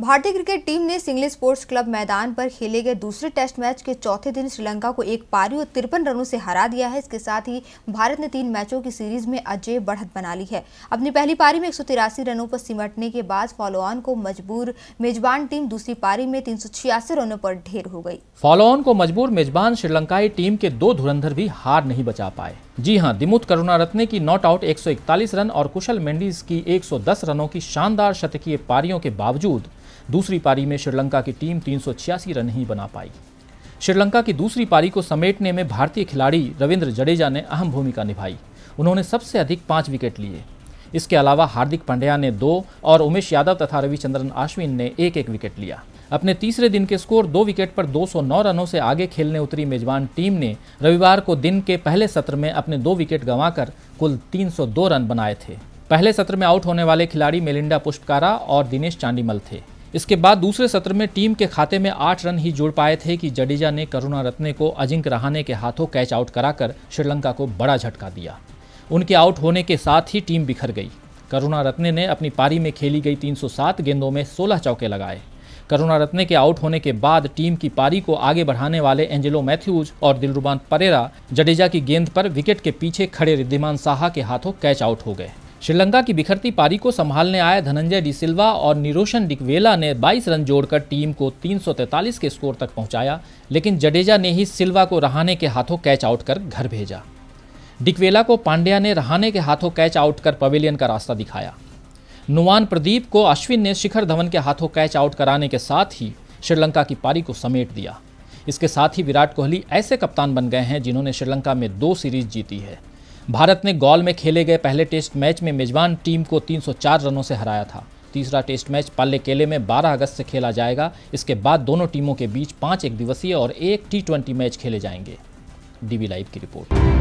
भारतीय cricket team ने Sinhali sports club मैदान पर खेले गए दूसरे टेस्ट मैच के चौथे दिन श्रीलंका को 1 पारी और 53 रनों से हरा दिया है। इसके साथ ही भारत ने 3 मैचों की सीरीज में अजेय बढ़त बना ली है। अपनी पहली पारी में 183 रनों पर सिमटने के बाद फॉलो ऑन को मजबूर मेजबान टीम दूसरी पारी में 386 रनों पर ढेर हो गई। फॉलो ऑन को मजबूर मेजबान श्रीलंकाई टीम के 2 धुरंधर भी हार नहीं बचा पाए। जी हां, दिमुथ करुणारत्ने की नॉट आउट 141 रन और कुशल मेंडिस की 110 रनों की शानदार शतकीय पारियों के बावजूद दूसरी पारी में श्रीलंका की टीम 386 रन ही बना पाई। श्रीलंका की दूसरी पारी को समेटने में भारतीय खिलाड़ी रविंद्र जडेजा ने अहम भूमिका निभाई। उन्होंने सबसे अधिक 5 विकेट लिए। इसके अलावा हार्दिक पांड्या ने 2 और उमेश यादव तथा रविचंद्रन अश्विन ने 1-1 विकेट लिया। अपने तीसरे दिन के स्कोर 2 विकेट पर 209 रनों से आगे खेलने उतरी मेजबान टीम ने रविवार को दिन के पहले सत्र में अपने 2 विकेट गंवाकर कुल 302 रन बनाए थे। पहले सत्र में आउट होने वाले खिलाड़ी मेलिंडा पुष्पकारा और दिनेश चांडीमल थे। इसके बाद दूसरे सत्र में टीम के खाते में 8 रन ही जोड़ पाए थे कि जडेजा ने करुणारत्ने को अजिंक्य रहाणे के हाथों कैच आउट कराकर श्रीलंका को बड़ा झटका दिया। उनके आउट होने के साथ ही टीम बिखर गई। करुणारत्ने ने अपनी पारी में खेली गई 307 गेंदों में 16 चौके लगाए। करुणारत्ने के आउट होने के बाद टीम की पारी को आगे बढ़ाने वाले एंजेलो मैथ्यूज और दिलरुवान परेरा जडेजा की गेंद पर विकेट के पीछे खड़े रिद्धिमान साहा के हाथों कैच आउट हो गए। श्रीलंका की बिखरती पारी को संभालने आए धनंजय डी सिल्वा और निरोशन डिकवेला ने 22 रन जोड़कर टीम को 343 के स्कोर तक पहुंचाया, लेकिन जडेजा ने ही सिल्वा को रहाणे के हाथों कैच आउट कर घर भेजा। डिकवेला को पांड्या ने रहाणे के हाथों कैच आउट कर पवेलियन का रास्ता दिखाया। नुवान प्रदीप को अश्विन ने शिखर धवन के हाथों कैच आउट कराने के साथ ही श्रीलंका की पारी को समेट दिया। इसके साथ ही विराट कोहली ऐसे कप्तान बन गए हैं जिन्होंने श्रीलंका में 2 सीरीज जीती है। भारत ने गॉल में खेले गए पहले टेस्ट मैच में मेजबान टीम को 304 रनों से हराया था। तीसरा टेस्ट मैच पल्लेकेले में 12 अगस्त से खेला जाएगा। इसके बाद दोनों टीमों के बीच 5 एकदिवसीय और 1 T20 मैच खेले जाएंगे। डीबी लाइव की रिपोर्ट।